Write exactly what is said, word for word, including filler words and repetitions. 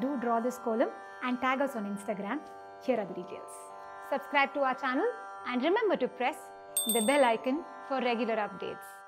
Do draw this column and tag us on Instagram. Here are the details. Subscribe to our channel and remember to press the bell icon for regular updates.